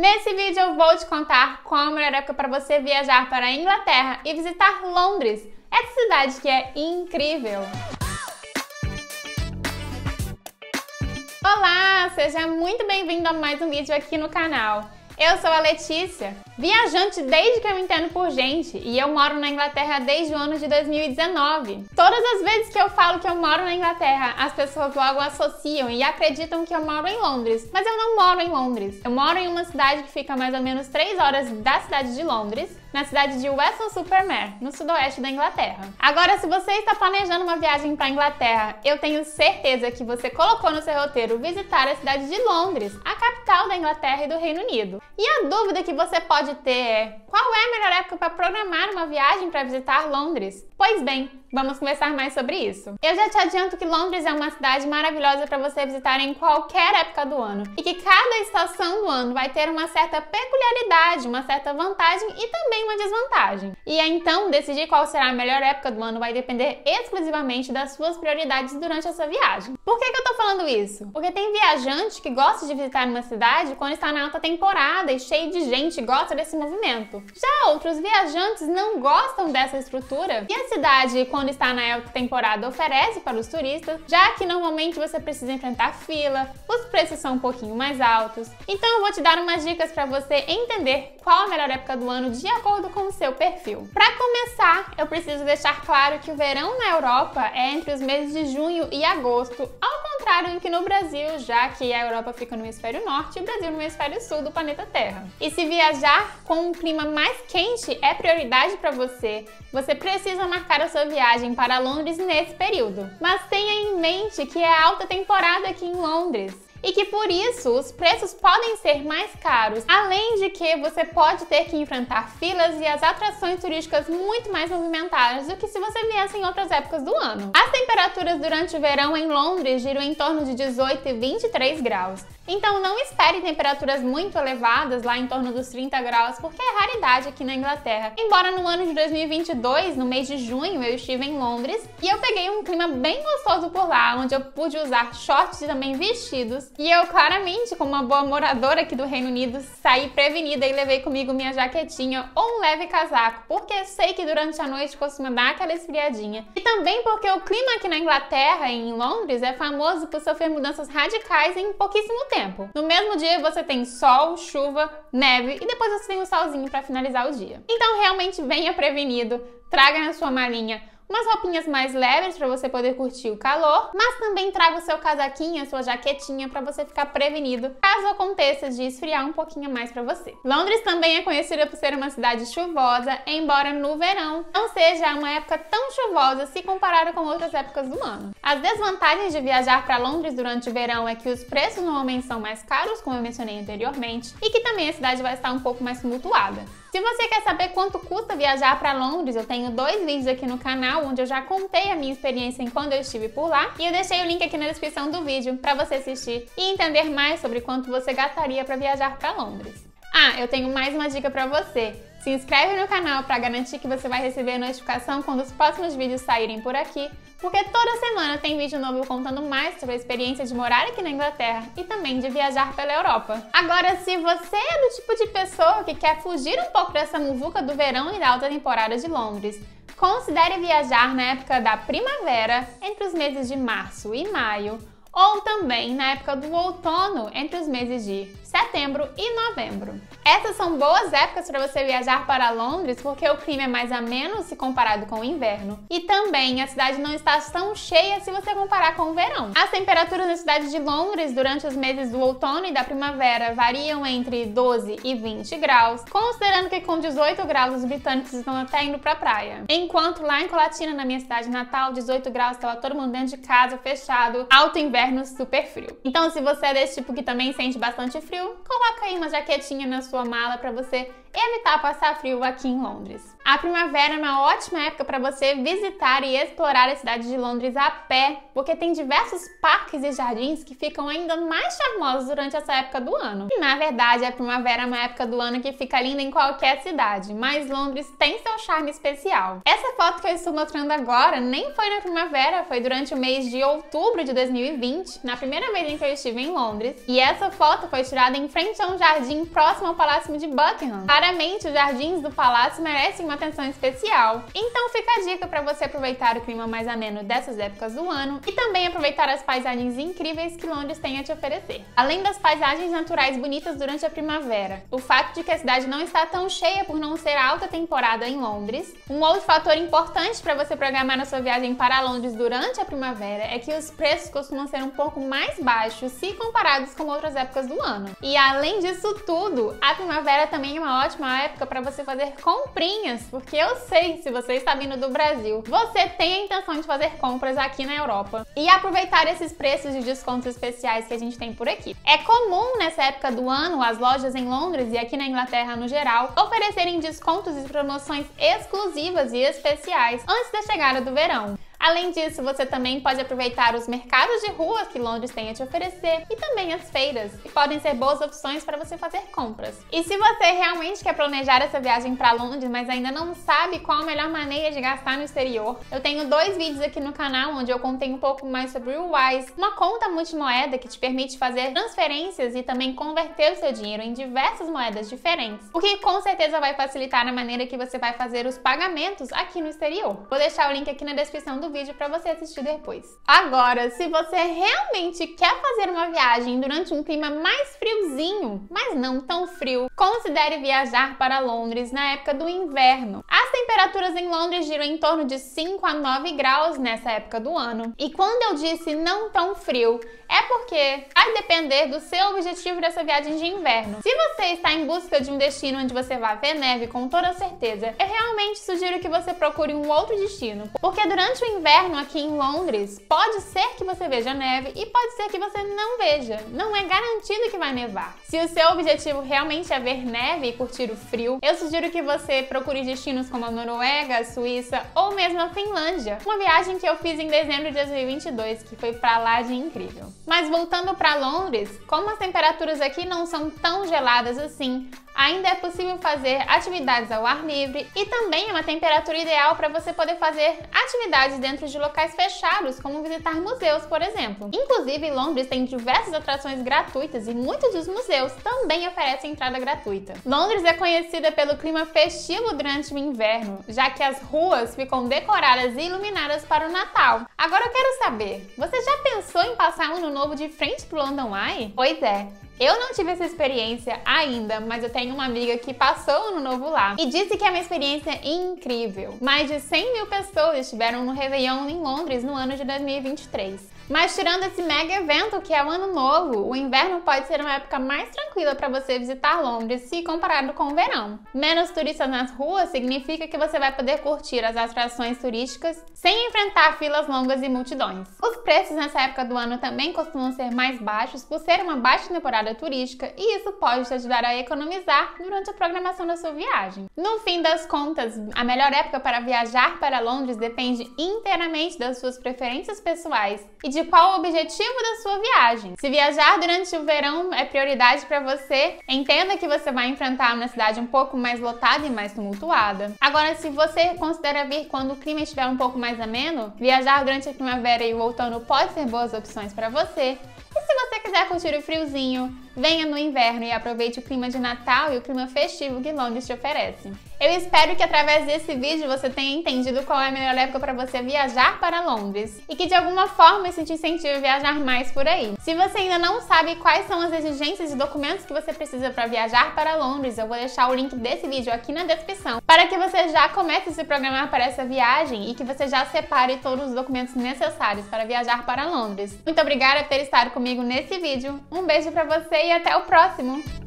Nesse vídeo eu vou te contar qual a melhor época para você viajar para a Inglaterra e visitar Londres, essa cidade que é incrível! Olá, seja muito bem-vindo a mais um vídeo aqui no canal. Eu sou a Letícia, viajante desde que eu entendo por gente, e eu moro na Inglaterra desde o ano de 2019. Todas as vezes que eu falo que eu moro na Inglaterra, as pessoas logo associam e acreditam que eu moro em Londres, mas eu não moro em Londres. Eu moro em uma cidade que fica a mais ou menos 3 horas da cidade de Londres, na cidade de Weston Super, no sudoeste da Inglaterra. Agora, se você está planejando uma viagem para a Inglaterra, eu tenho certeza que você colocou no seu roteiro visitar a cidade de Londres, a capital da Inglaterra e do Reino Unido. E a dúvida que você pode ter é: qual é a melhor época para programar uma viagem para visitar Londres? Pois bem, vamos conversar mais sobre isso. Eu já te adianto que Londres é uma cidade maravilhosa para você visitar em qualquer época do ano e que cada estação do ano vai ter uma certa peculiaridade, uma certa vantagem e também uma desvantagem. E então, decidir qual será a melhor época do ano vai depender exclusivamente das suas prioridades durante essa viagem. Por que eu tô falando isso? Porque tem viajante que gosta de visitar uma cidade quando está na alta temporada e cheio de gente gosta desse movimento. Já outros viajantes não gostam dessa estrutura e a cidade, quando está na alta temporada, oferece para os turistas, já que normalmente você precisa enfrentar fila, os preços são um pouquinho mais altos. Então eu vou te dar umas dicas para você entender qual a melhor época do ano de acordo com o seu perfil. Para começar, eu preciso deixar claro que o verão na Europa é entre os meses de junho e agosto, ao contrário do que no Brasil, já que a Europa fica no hemisfério norte e o Brasil no hemisfério sul do planeta Terra. E se viajar com um clima mais quente é prioridade para você, você precisa marcar a sua viagem para Londres nesse período. Mas tenha em mente que é alta temporada aqui em Londres e que por isso os preços podem ser mais caros, além de que você pode ter que enfrentar filas e as atrações turísticas muito mais movimentadas do que se você viesse em outras épocas do ano. As temperaturas durante o verão em Londres giram em torno de 18 e 23 graus. Então não espere temperaturas muito elevadas, lá em torno dos 30 graus, porque é raridade aqui na Inglaterra. Embora no ano de 2022, no mês de junho, eu estive em Londres e eu peguei um clima bem gostoso por lá, onde eu pude usar shorts e também vestidos. E eu claramente, como uma boa moradora aqui do Reino Unido, saí prevenida e levei comigo minha jaquetinha ou um leve casaco, porque eu sei que durante a noite costuma dar aquela esfriadinha. E também porque o clima aqui na Inglaterra, em Londres, é famoso por sofrer mudanças radicais em pouquíssimo tempo. No mesmo dia você tem sol, chuva, neve e depois você tem um solzinho para finalizar o dia. Então realmente venha prevenido, traga na sua malinha umas roupinhas mais leves para você poder curtir o calor, mas também traga o seu casaquinho, a sua jaquetinha para você ficar prevenido caso aconteça de esfriar um pouquinho mais para você. Londres também é conhecida por ser uma cidade chuvosa, embora no verão não seja uma época tão chuvosa se comparado com outras épocas do ano. As desvantagens de viajar para Londres durante o verão é que os preços normalmente são mais caros, como eu mencionei anteriormente, e que também a cidade vai estar um pouco mais tumultuada. Se você quer saber quanto custa viajar para Londres, eu tenho 2 vídeos aqui no canal onde eu já contei a minha experiência em quando eu estive por lá, e eu deixei o link aqui na descrição do vídeo para você assistir e entender mais sobre quanto você gastaria para viajar para Londres. Ah, eu tenho mais uma dica para você. Se inscreve no canal para garantir que você vai receber notificação quando os próximos vídeos saírem por aqui, porque toda semana tem vídeo novo contando mais sobre a experiência de morar aqui na Inglaterra e também de viajar pela Europa. Agora, se você é do tipo de pessoa que quer fugir um pouco dessa muvuca do verão e da alta temporada de Londres, considere viajar na época da primavera, entre os meses de março e maio, ou também na época do outono, entre os meses de setembro e novembro. Essas são boas épocas para você viajar para Londres, porque o clima é mais ameno se comparado com o inverno. E também a cidade não está tão cheia se você comparar com o verão. As temperaturas na cidade de Londres durante os meses do outono e da primavera variam entre 12 e 20 graus, considerando que com 18 graus os britânicos estão até indo para a praia. Enquanto lá em Colatina, na minha cidade natal, 18 graus, estava todo mundo dentro de casa, fechado, alto inverno, super frio. Então, se você é desse tipo que também sente bastante frio, coloca aí uma jaquetinha na sua mala para você evitar passar frio aqui em Londres. A primavera é uma ótima época para você visitar e explorar a cidade de Londres a pé, porque tem diversos parques e jardins que ficam ainda mais charmosos durante essa época do ano. E na verdade, a primavera é uma época do ano que fica linda em qualquer cidade, mas Londres tem seu charme especial. Essa foto que eu estou mostrando agora nem foi na primavera, foi durante o mês de outubro de 2020, na primeira vez em que eu estive em Londres, e essa foto foi tirada em frente a um jardim próximo ao Palácio de Buckingham. Claramente, os jardins do palácio merecem uma atenção especial. Então fica a dica para você aproveitar o clima mais ameno dessas épocas do ano e também aproveitar as paisagens incríveis que Londres tem a te oferecer. Além das paisagens naturais bonitas durante a primavera, o fato de que a cidade não está tão cheia por não ser alta temporada em Londres, um outro fator importante para você programar a sua viagem para Londres durante a primavera é que os preços costumam ser um pouco mais baixos se comparados com outras épocas do ano. E além disso tudo, a primavera também é uma ótima época para você fazer comprinhas, porque eu sei, se você está vindo do Brasil, você tem a intenção de fazer compras aqui na Europa e aproveitar esses preços de descontos especiais que a gente tem por aqui. É comum nessa época do ano as lojas em Londres e aqui na Inglaterra no geral oferecerem descontos e promoções exclusivas e especiais antes da chegada do verão. Além disso, você também pode aproveitar os mercados de rua que Londres tem a te oferecer e também as feiras, que podem ser boas opções para você fazer compras. E se você realmente quer planejar essa viagem para Londres, mas ainda não sabe qual a melhor maneira de gastar no exterior, eu tenho dois vídeos aqui no canal onde eu contei um pouco mais sobre o RealWise, uma conta multimoeda que te permite fazer transferências e também converter o seu dinheiro em diversas moedas diferentes, o que com certeza vai facilitar a maneira que você vai fazer os pagamentos aqui no exterior. Vou deixar o link aqui na descrição do vídeo para você assistir depois. Agora, se você realmente quer fazer uma viagem durante um clima mais friozinho, mas não tão frio, considere viajar para Londres na época do inverno. As temperaturas em Londres giram em torno de 5 a 9 graus nessa época do ano. E quando eu disse não tão frio, é porque vai depender do seu objetivo dessa viagem de inverno. Se você está em busca de um destino onde você vai ver neve com toda certeza, eu realmente sugiro que você procure um outro destino, porque durante o inverno aqui em Londres, pode ser que você veja neve e pode ser que você não veja. Não é garantido que vai nevar. Se o seu objetivo realmente é ver neve e curtir o frio, eu sugiro que você procure destinos como a Noruega, a Suíça ou mesmo a Finlândia. Uma viagem que eu fiz em dezembro de 2022, que foi pra lá de incrível. Mas voltando para Londres, como as temperaturas aqui não são tão geladas assim, ainda é possível fazer atividades ao ar livre e também é uma temperatura ideal para você poder fazer atividades dentro de locais fechados, como visitar museus, por exemplo. Inclusive, Londres tem diversas atrações gratuitas e muitos dos museus também oferecem entrada gratuita. Londres é conhecida pelo clima festivo durante o inverno, já que as ruas ficam decoradas e iluminadas para o Natal. Agora eu quero saber, você já pensou em passar um ano novo de frente pro London Eye? Pois é. Eu não tive essa experiência ainda, mas eu tenho uma amiga que passou o Ano Novo lá e disse que é uma experiência incrível. Mais de 100 mil pessoas estiveram no Réveillon em Londres no ano de 2023. Mas tirando esse mega evento que é o Ano Novo, o inverno pode ser uma época mais tranquila para você visitar Londres se comparado com o verão. Menos turistas nas ruas significa que você vai poder curtir as atrações turísticas sem enfrentar filas longas e multidões. Os preços nessa época do ano também costumam ser mais baixos por ser uma baixa temporada turística e isso pode te ajudar a economizar durante a programação da sua viagem. No fim das contas, a melhor época para viajar para Londres depende inteiramente das suas preferências pessoais e de qual o objetivo da sua viagem. Se viajar durante o verão é prioridade para você, entenda que você vai enfrentar uma cidade um pouco mais lotada e mais tumultuada. Agora, se você considera vir quando o clima estiver um pouco mais ameno, viajar durante a primavera e o outono pode ser boas opções para você. E se você quiser curtir o friozinho, venha no inverno e aproveite o clima de Natal e o clima festivo que Londres te oferece. Eu espero que através desse vídeo você tenha entendido qual é a melhor época para você viajar para Londres e que de alguma forma isso te incentive a viajar mais por aí. Se você ainda não sabe quais são as exigências e documentos que você precisa para viajar para Londres, eu vou deixar o link desse vídeo aqui na descrição para que você já comece a se programar para essa viagem e que você já separe todos os documentos necessários para viajar para Londres. Muito obrigada por ter estado comigo nesse vídeo, um beijo para você e até o próximo!